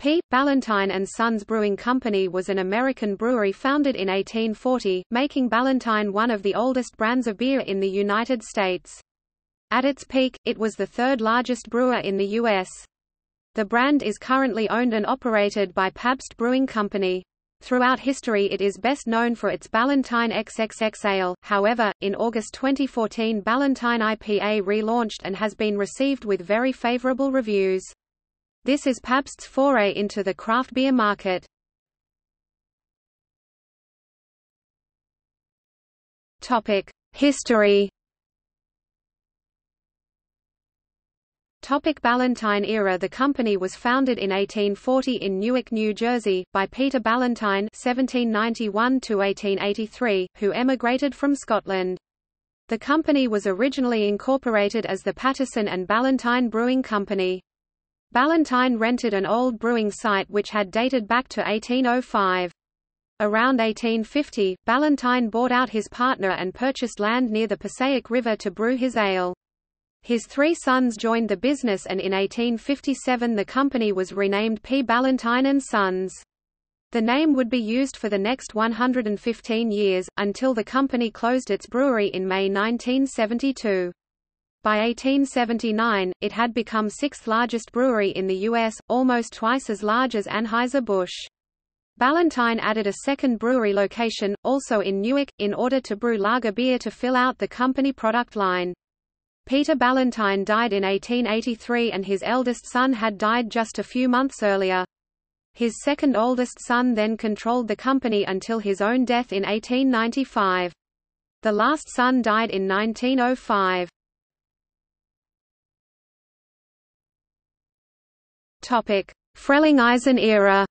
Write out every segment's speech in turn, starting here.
P. Ballantine and Sons Brewing Company was an American brewery founded in 1840, making Ballantine one of the oldest brands of beer in the United States. At its peak, it was the third largest brewer in the U.S. The brand is currently owned and operated by Pabst Brewing Company. Throughout history it is best known for its Ballantine XXX ale, however, in August 2014 Ballantine IPA relaunched and has been received with very favorable reviews. This is Pabst's foray into the craft beer market. History. Ballantine era. The company was founded in 1840 in Newark, New Jersey, by Peter Ballantine (1791–1883), who emigrated from Scotland. The company was originally incorporated as the Patterson and Ballantine Brewing Company. Ballantine rented an old brewing site which had dated back to 1805. Around 1850, Ballantine bought out his partner and purchased land near the Passaic River to brew his ale. His three sons joined the business, and in 1857 the company was renamed P. Ballantine and Sons. The name would be used for the next 115 years, until the company closed its brewery in May 1972. By 1879, it had become sixth largest brewery in the U.S., almost twice as large as Anheuser-Busch. Ballantine added a second brewery location, also in Newark, in order to brew lager beer to fill out the company product line. Peter Ballantine died in 1883 and his eldest son had died just a few months earlier. His second oldest son then controlled the company until his own death in 1895. The last son died in 1905. Frelinghuysen era.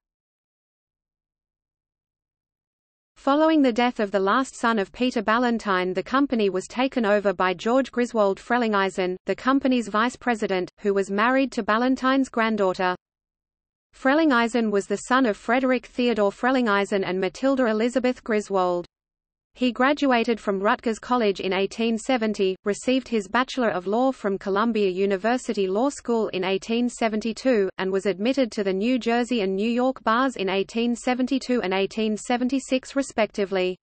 Following the death of the last son of Peter Ballantine, the company was taken over by George Griswold Frelinghuysen, the company's vice president, who was married to Ballantine's granddaughter. Frelinghuysen was the son of Frederick Theodore Frelinghuysen and Matilda Elizabeth Griswold. He graduated from Rutgers College in 1870, received his Bachelor of Law from Columbia University Law School in 1872, and was admitted to the New Jersey and New York bars in 1872 and 1876 respectively.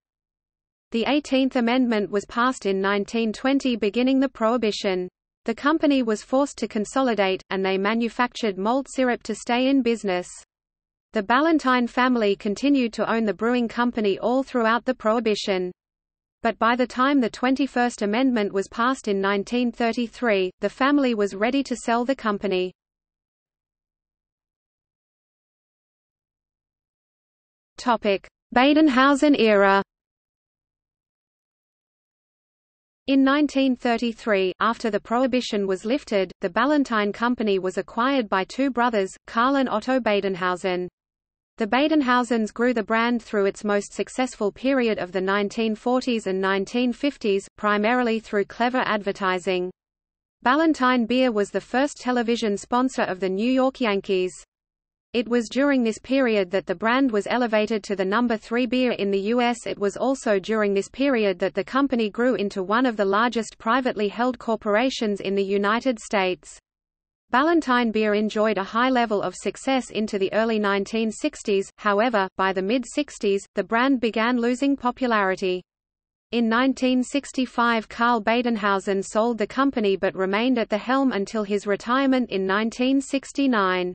The 18th Amendment was passed in 1920, beginning the Prohibition. The company was forced to consolidate, and they manufactured malt syrup to stay in business. The Ballantine family continued to own the brewing company all throughout the Prohibition. But by the time the 21st Amendment was passed in 1933, the family was ready to sell the company. Badenhausen era. In 1933, after the Prohibition was lifted, the Ballantine Company was acquired by two brothers, Karl and Otto Badenhausen. The Badenhausens grew the brand through its most successful period of the 1940s and 1950s, primarily through clever advertising. Ballantine Beer was the first television sponsor of the New York Yankees. It was during this period that the brand was elevated to the No. 3 beer in the U.S. It was also during this period that the company grew into one of the largest privately held corporations in the United States. Ballantine Beer enjoyed a high level of success into the early 1960s, however, by the mid-60s, the brand began losing popularity. In 1965 Karl Badenhausen sold the company but remained at the helm until his retirement in 1969.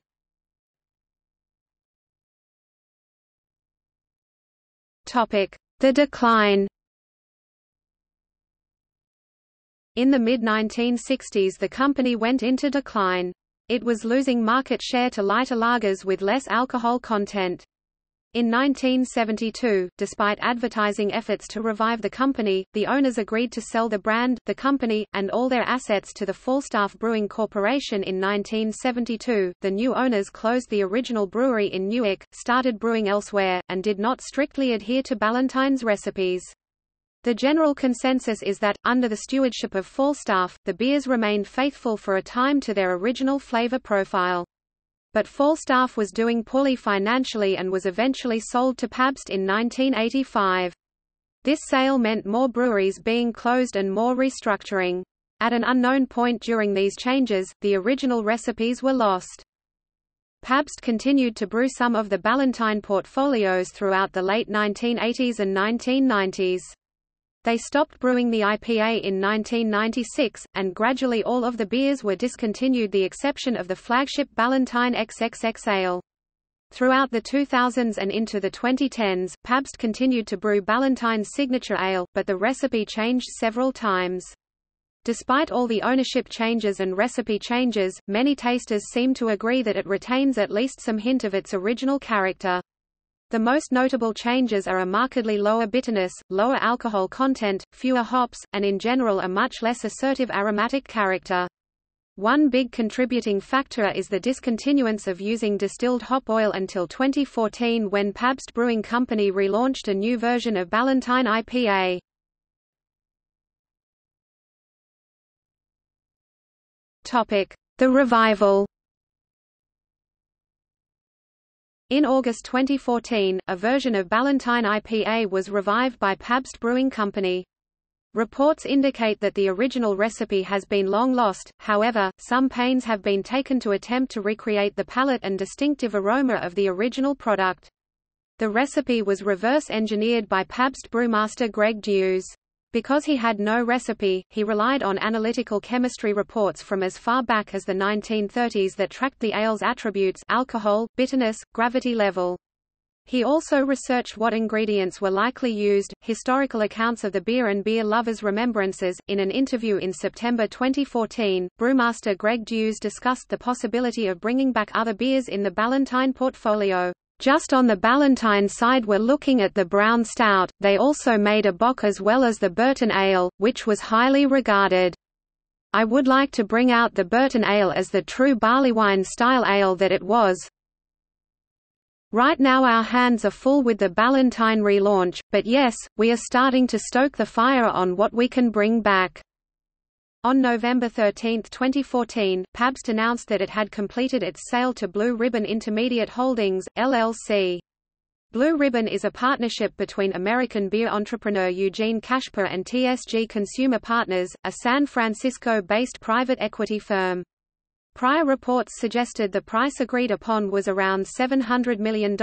The decline. In the mid-1960s the company went into decline. It was losing market share to lighter lagers with less alcohol content. In 1972, despite advertising efforts to revive the company, the owners agreed to sell the brand, the company, and all their assets to the Falstaff Brewing Corporation in 1972. The new owners closed the original brewery in Newark, started brewing elsewhere, and did not strictly adhere to Ballantine's recipes. The general consensus is that, under the stewardship of Falstaff, the beers remained faithful for a time to their original flavor profile. But Falstaff was doing poorly financially and was eventually sold to Pabst in 1985. This sale meant more breweries being closed and more restructuring. At an unknown point during these changes, the original recipes were lost. Pabst continued to brew some of the Ballantine portfolios throughout the late 1980s and 1990s. They stopped brewing the IPA in 1996, and gradually all of the beers were discontinued, the exception of the flagship Ballantine XXX Ale. Throughout the 2000s and into the 2010s, Pabst continued to brew Ballantine's signature ale, but the recipe changed several times. Despite all the ownership changes and recipe changes, many tasters seem to agree that it retains at least some hint of its original character. The most notable changes are a markedly lower bitterness, lower alcohol content, fewer hops, and in general a much less assertive aromatic character. One big contributing factor is the discontinuance of using distilled hop oil until 2014, when Pabst Brewing Company relaunched a new version of Ballantine IPA. Topic: The revival. In August 2014, a version of Ballantine IPA was revived by Pabst Brewing Company. Reports indicate that the original recipe has been long lost, however, some pains have been taken to attempt to recreate the palate and distinctive aroma of the original product. The recipe was reverse-engineered by Pabst brewmaster Greg Dews. Because he had no recipe, he relied on analytical chemistry reports from as far back as the 1930s that tracked the ale's attributes: alcohol, bitterness, gravity level. He also researched what ingredients were likely used. Historical accounts of the beer and beer lovers' remembrances. In an interview in September 2014, brewmaster Greg Dews discussed the possibility of bringing back other beers in the Ballantine portfolio. Just on the Ballantine side, we're looking at the Brown Stout. They also made a bock as well as the Burton Ale, which was highly regarded. I would like to bring out the Burton Ale as the true barleywine style ale that it was. Right now our hands are full with the Ballantine relaunch, but yes, we are starting to stoke the fire on what we can bring back. On November 13, 2014, Pabst announced that it had completed its sale to Blue Ribbon Intermediate Holdings, LLC. Blue Ribbon is a partnership between American beer entrepreneur Eugene Kashper and TSG Consumer Partners, a San Francisco-based private equity firm. Prior reports suggested the price agreed upon was around $700 million,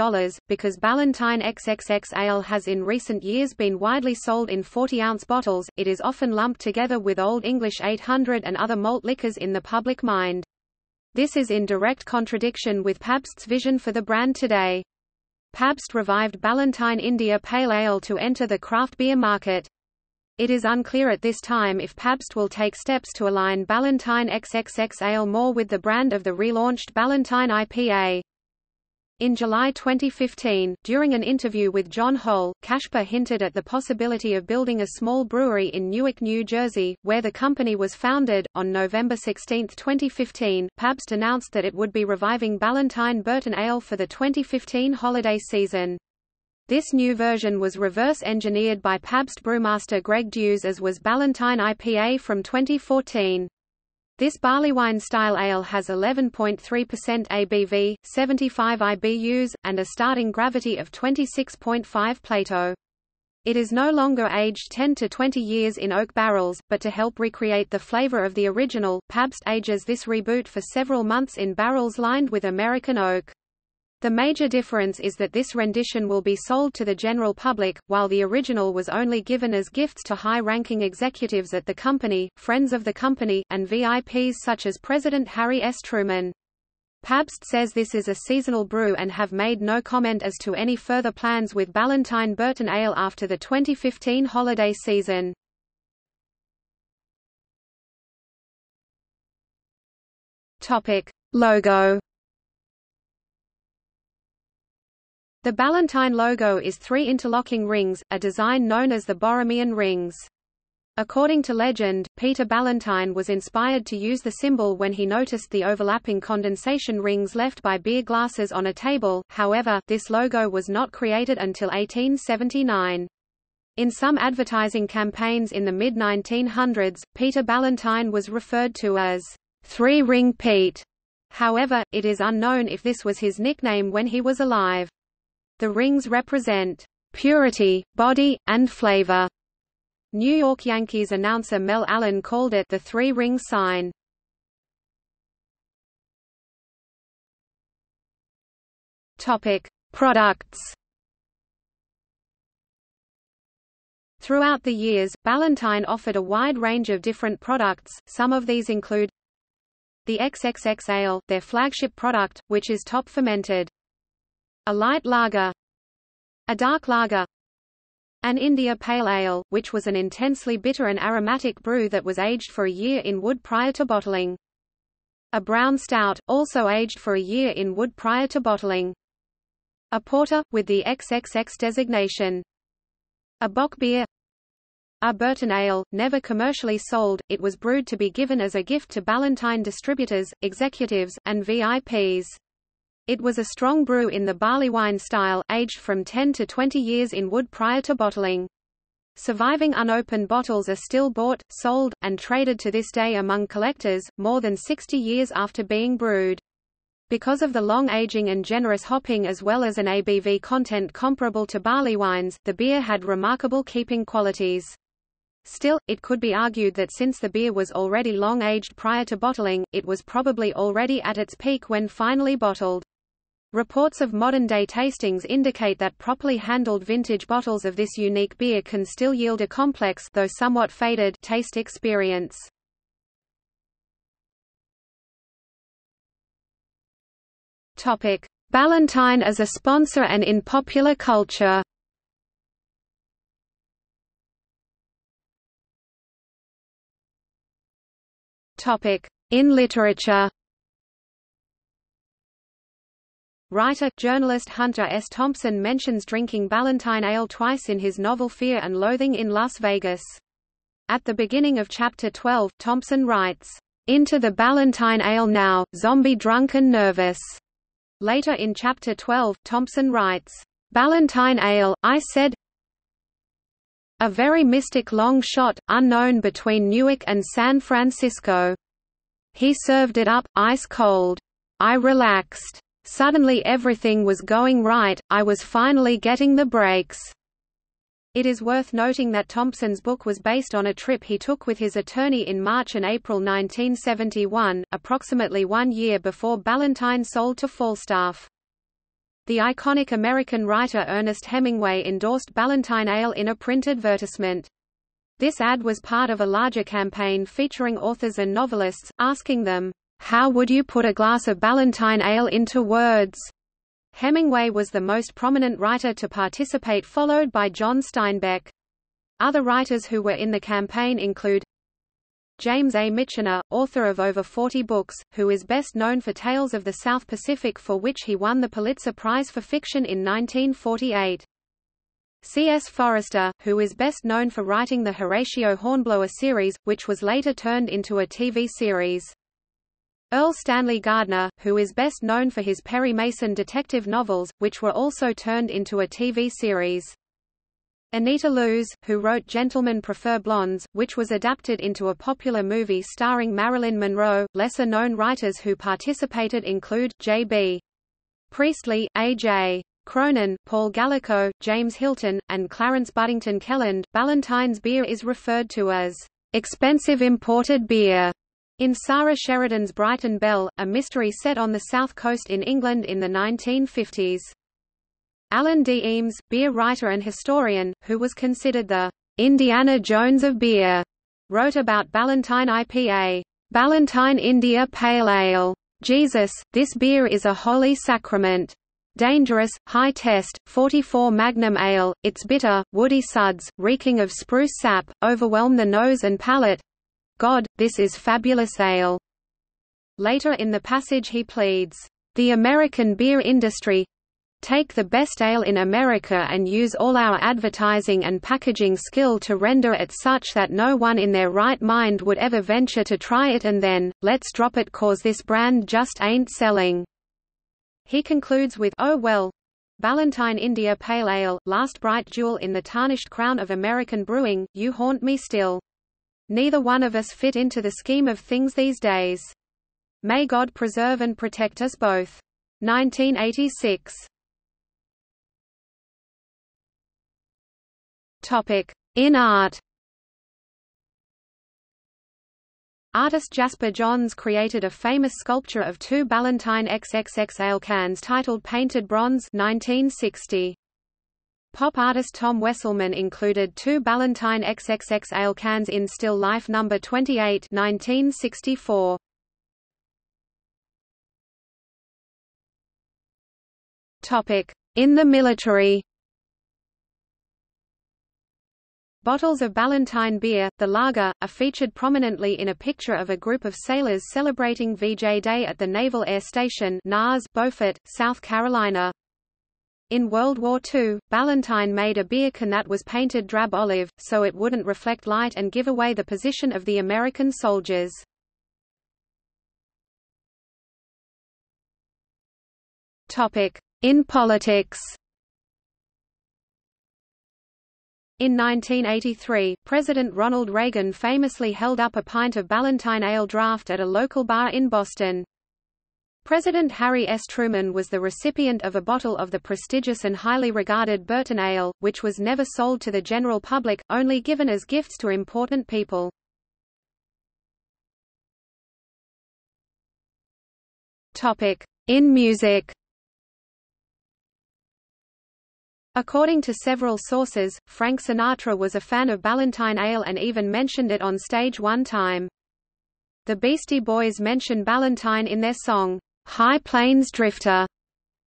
because Ballantine XXX Ale has in recent years been widely sold in 40-ounce bottles, it is often lumped together with Old English 800 and other malt liquors in the public mind. This is in direct contradiction with Pabst's vision for the brand today. Pabst revived Ballantine India Pale Ale to enter the craft beer market. It is unclear at this time if Pabst will take steps to align Ballantine XXX Ale more with the brand of the relaunched Ballantine IPA. In July 2015, during an interview with John Hull, Kashper hinted at the possibility of building a small brewery in Newark, New Jersey, where the company was founded. On November 16, 2015, Pabst announced that it would be reviving Ballantine Burton Ale for the 2015 holiday season. This new version was reverse-engineered by Pabst brewmaster Greg Dews, as was Ballantine IPA from 2014. This barleywine-style ale has 11.3% ABV, 75 IBUs, and a starting gravity of 26.5 Plato. It is no longer aged 10 to 20 years in oak barrels, but to help recreate the flavor of the original, Pabst ages this reboot for several months in barrels lined with American oak. The major difference is that this rendition will be sold to the general public, while the original was only given as gifts to high-ranking executives at the company, friends of the company, and VIPs such as President Harry S. Truman. Pabst says this is a seasonal brew and have made no comment as to any further plans with Ballantine Burton Ale after the 2015 holiday season. Topic: Logo. The Ballantine logo is three interlocking rings, a design known as the Borromean rings. According to legend, Peter Ballantine was inspired to use the symbol when he noticed the overlapping condensation rings left by beer glasses on a table. However, this logo was not created until 1879. In some advertising campaigns in the mid-1900s, Peter Ballantine was referred to as Three Ring Pete. However, it is unknown if this was his nickname when he was alive. The rings represent purity, body, and flavor. New York Yankees announcer Mel Allen called it the three-ring sign. Products. Throughout the years, Ballantine offered a wide range of different products. Some of these include the XXX Ale, their flagship product, which is top fermented, a light lager, a dark lager, an India Pale Ale, which was an intensely bitter and aromatic brew that was aged for a year in wood prior to bottling, a brown stout, also aged for a year in wood prior to bottling, a porter, with the XXX designation, a bock beer, a Burton Ale, never commercially sold. It was brewed to be given as a gift to Ballantine distributors, executives, and VIPs. It was a strong brew in the barley wine style, aged from 10 to 20 years in wood prior to bottling. Surviving unopened bottles are still bought, sold, and traded to this day among collectors, more than 60 years after being brewed. Because of the long aging and generous hopping as well as an ABV content comparable to barley wines, the beer had remarkable keeping qualities. Still, it could be argued that since the beer was already long aged prior to bottling, it was probably already at its peak when finally bottled. Reports of modern-day tastings indicate that properly handled vintage bottles of this unique beer can still yield a complex, though somewhat faded, taste experience. Topic: Ballantine as a sponsor and in popular culture. Topic: In literature. Writer, journalist Hunter S. Thompson mentions drinking Ballantine Ale twice in his novel Fear and Loathing in Las Vegas. At the beginning of Chapter 12, Thompson writes, "Into the Ballantine Ale now, zombie drunk and nervous." Later in Chapter 12, Thompson writes, "Ballantine Ale, I said, a very mystic long shot, unknown between Newark and San Francisco. He served it up, ice cold. I relaxed. Suddenly everything was going right, I was finally getting the breaks." It is worth noting that Thompson's book was based on a trip he took with his attorney in March and April 1971, approximately 1 year before Ballantine sold to Falstaff. The iconic American writer Ernest Hemingway endorsed Ballantine Ale in a print advertisement. This ad was part of a larger campaign featuring authors and novelists, asking them, "How would you put a glass of Ballantine Ale into words?" Hemingway was the most prominent writer to participate, followed by John Steinbeck. Other writers who were in the campaign include James A. Michener, author of over 40 books, who is best known for Tales of the South Pacific, for which he won the Pulitzer Prize for Fiction in 1948. C.S. Forrester, who is best known for writing the Horatio Hornblower series, which was later turned into a TV series. Earl Stanley Gardner, who is best known for his Perry Mason detective novels, which were also turned into a TV series. Anita Loos, who wrote Gentlemen Prefer Blondes, which was adapted into a popular movie starring Marilyn Monroe. Lesser known writers who participated include J.B. Priestley, A.J. Cronin, Paul Gallico, James Hilton, and Clarence Buddington Kelland. Ballantine's beer is referred to as expensive imported beer in Sarah Sheridan's Brighton Belle, a mystery set on the south coast in England in the 1950s. Alan D. Eames, beer writer and historian, who was considered the Indiana Jones of beer, wrote about Ballantine IPA, "Ballantine India Pale Ale. Jesus, this beer is a holy sacrament. Dangerous, high test, 44 Magnum Ale, it's bitter, woody suds, reeking of spruce sap, overwhelm the nose and palate. God, this is fabulous ale." Later in the passage he pleads, "The American beer industry, take the best ale in America and use all our advertising and packaging skill to render it such that no one in their right mind would ever venture to try it, and then, let's drop it 'cause this brand just ain't selling." He concludes with, "Oh well, Ballantine India Pale Ale, last bright jewel in the tarnished crown of American brewing, you haunt me still. Neither one of us fit into the scheme of things these days. May God preserve and protect us both." 1986. In art. Artist Jasper Johns created a famous sculpture of two Ballantine XXX ale cans titled Painted Bronze 1960. Pop artist Tom Wesselman included two Ballantine XXX ale cans in Still Life No. 28 1964. In the military. Bottles of Ballantine beer, the lager, are featured prominently in a picture of a group of sailors celebrating VJ Day at the Naval Air Station Beaufort, South Carolina. In World War II, Ballantine made a beer can that was painted drab olive, so it wouldn't reflect light and give away the position of the American soldiers. In politics. In 1983, President Ronald Reagan famously held up a pint of Ballantine ale draft at a local bar in Boston. President Harry S. Truman was the recipient of a bottle of the prestigious and highly regarded Burton Ale, which was never sold to the general public, only given as gifts to important people. In music. According to several sources, Frank Sinatra was a fan of Ballantine Ale and even mentioned it on stage one time. The Beastie Boys mention Ballantine in their song, "High Plains Drifter."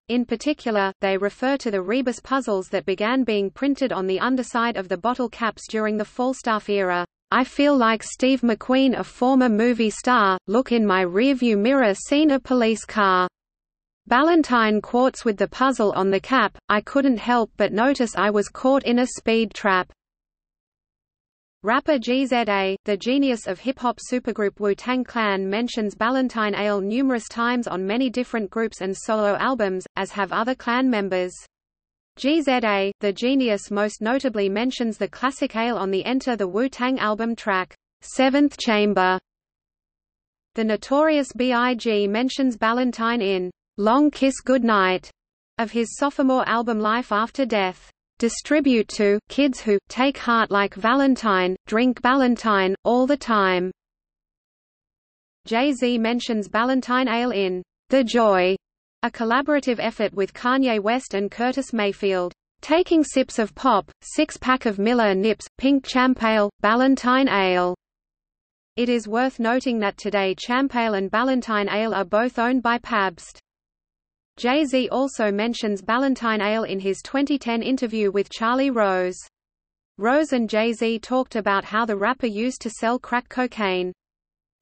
In particular, they refer to the rebus puzzles that began being printed on the underside of the bottle caps during the Falstaff era. "I feel like Steve McQueen, a former movie star, look in my rearview mirror, seen a police car. Ballantine quartz with the puzzle on the cap, I couldn't help but notice I was caught in a speed trap." Rapper GZA, the genius of hip-hop supergroup Wu-Tang Clan, mentions Ballantine Ale numerous times on many different groups and solo albums, as have other Clan members. GZA, the genius, most notably mentions the classic ale on the Enter the Wu-Tang album track, "Seventh Chamber." The Notorious B.I.G. mentions Ballantine in "Long Kiss Goodnight" of his sophomore album Life After Death. Distribute to kids who take heart like Valentine, drink Ballantine all the time. Jay-Z mentions Ballantine Ale in "The Joy," a collaborative effort with Kanye West and Curtis Mayfield. Taking sips of pop, six-pack of Miller nips, pink Champ Ale, Ballantine Ale. It is worth noting that today Champ Ale and Ballantine Ale are both owned by Pabst. Jay-Z also mentions Ballantine Ale in his 2010 interview with Charlie Rose. Rose and Jay-Z talked about how the rapper used to sell crack cocaine.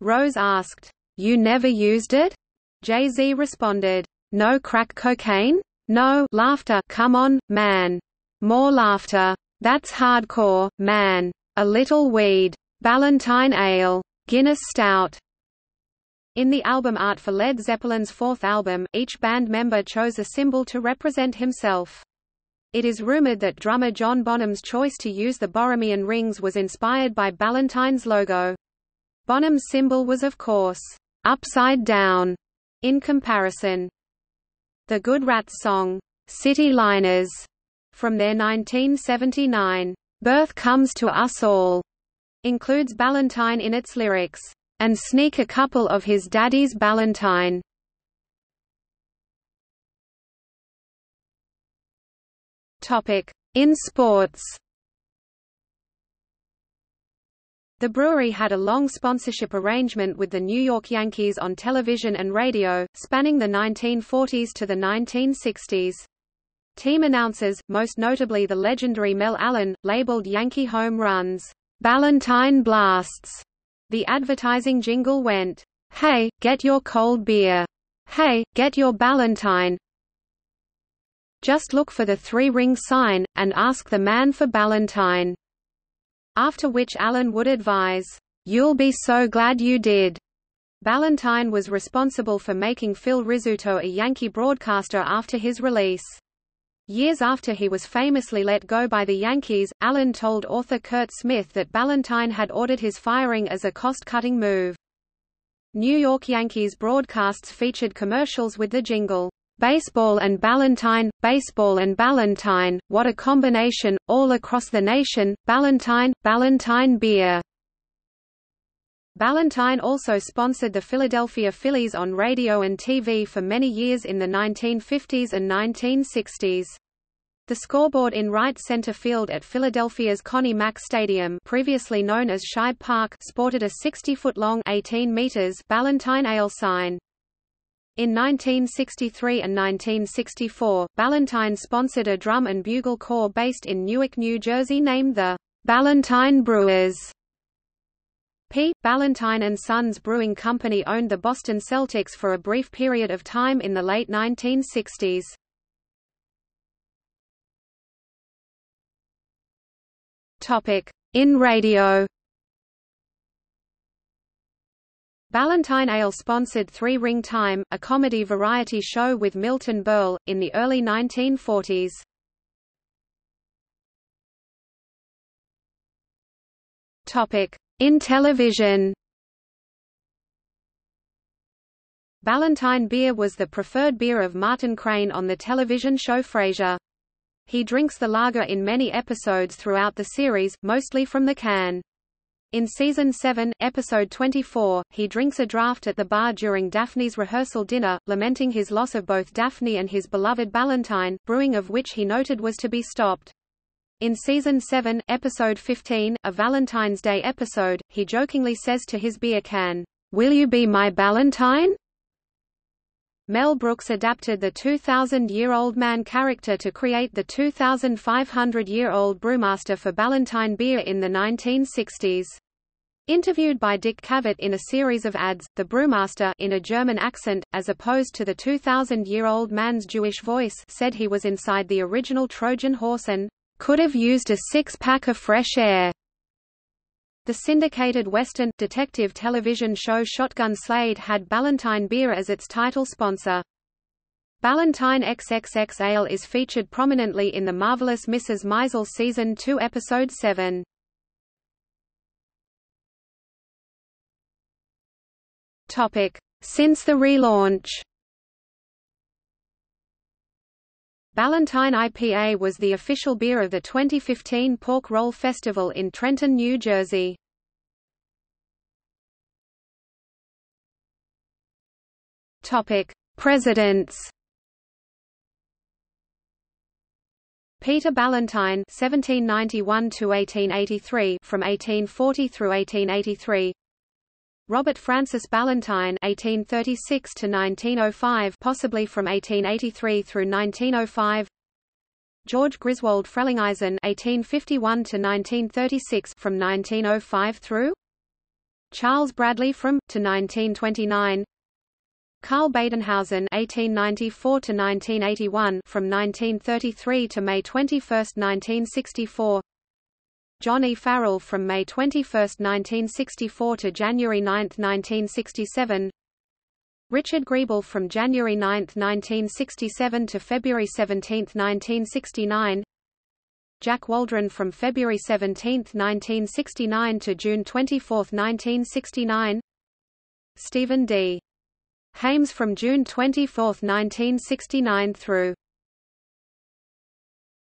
Rose asked, "You never used it?" Jay-Z responded, "No crack cocaine? No, laughter, come on, man. More laughter. That's hardcore, man. A little weed. Ballantine Ale. Guinness Stout." In the album art for Led Zeppelin's fourth album, each band member chose a symbol to represent himself. It is rumored that drummer John Bonham's choice to use the Borromean rings was inspired by Ballantine's logo. Bonham's symbol was, of course, upside down in comparison. The Good Rats song, "City Liners," from their 1979, "Birth Comes to Us All," includes Ballantine in its lyrics. And sneak a couple of his daddy's Ballantine. In sports. The brewery had a long sponsorship arrangement with the New York Yankees on television and radio, spanning the 1940s to the 1960s. Team announcers, most notably the legendary Mel Allen, labeled Yankee home runs, "Ballantine Blasts." The advertising jingle went, "Hey, get your cold beer. Hey, get your Ballantine. Just look for the three-ring sign, and ask the man for Ballantine." After which Allen would advise, "You'll be so glad you did." Ballantine was responsible for making Phil Rizzuto a Yankee broadcaster after his release. Years after he was famously let go by the Yankees, Allen told author Kurt Smith that Ballantine had ordered his firing as a cost-cutting move. New York Yankees broadcasts featured commercials with the jingle, baseball and Ballantine, what a combination, all across the nation, Ballantine, Ballantine beer." Ballantine also sponsored the Philadelphia Phillies on radio and TV for many years in the 1950s and 1960s. The scoreboard in right center field at Philadelphia's Connie Mack Stadium, previously known as Shibe Park, sported a 60-foot-long Ballantine Ale sign. In 1963 and 1964, Ballantine sponsored a drum and bugle corps based in Newark, New Jersey named the Ballantine Brewers. P. Ballantine and Sons Brewing Company owned the Boston Celtics for a brief period of time in the late 1960s. In radio, Ballantine Ale sponsored Three Ring Time, a comedy variety show with Milton Berle, in the early 1940s. In television, Ballantine beer was the preferred beer of Martin Crane on the television show Frasier. He drinks the lager in many episodes throughout the series, mostly from the can. In Season 7, Episode 24, he drinks a draft at the bar during Daphne's rehearsal dinner, lamenting his loss of both Daphne and his beloved Ballantine, brewing of which he noted was to be stopped. In Season 7, Episode 15, a Valentine's Day episode, he jokingly says to his beer can, "Will you be my Ballantine?" Mel Brooks adapted the 2,000-year-old man character to create the 2,500-year-old brewmaster for Ballantine beer in the 1960s. Interviewed by Dick Cavett in a series of ads, the brewmaster, in a German accent, as opposed to the 2,000-year-old man's Jewish voice, said he was inside the original Trojan horse and could have used a six-pack of fresh air. The syndicated Western, detective television show Shotgun Slade had Ballantine beer as its title sponsor. Ballantine XXX Ale is featured prominently in The Marvelous Mrs. Maisel Season 2 Episode 7. Since the relaunch, Ballantine IPA was the official beer of the 2015 Pork Roll Festival in Trenton, New Jersey. Presidents: Peter Ballantine (1791–1883), from 1840 through 1883; Robert Francis Ballantine (1836–1905), possibly from 1883 through 1905; George Griswold Frelinghuysen (1851–1936), from 1905 through; Charles Bradley from to 1929; Karl Badenhausen (1894–1981), from 1933 to May 21, 1964; John E. Farrell from May 21, 1964 to January 9, 1967; Richard Griebel from January 9, 1967 to February 17, 1969; Jack Waldron from February 17, 1969 to June 24, 1969; Stephen D. Hames from June 24, 1969 through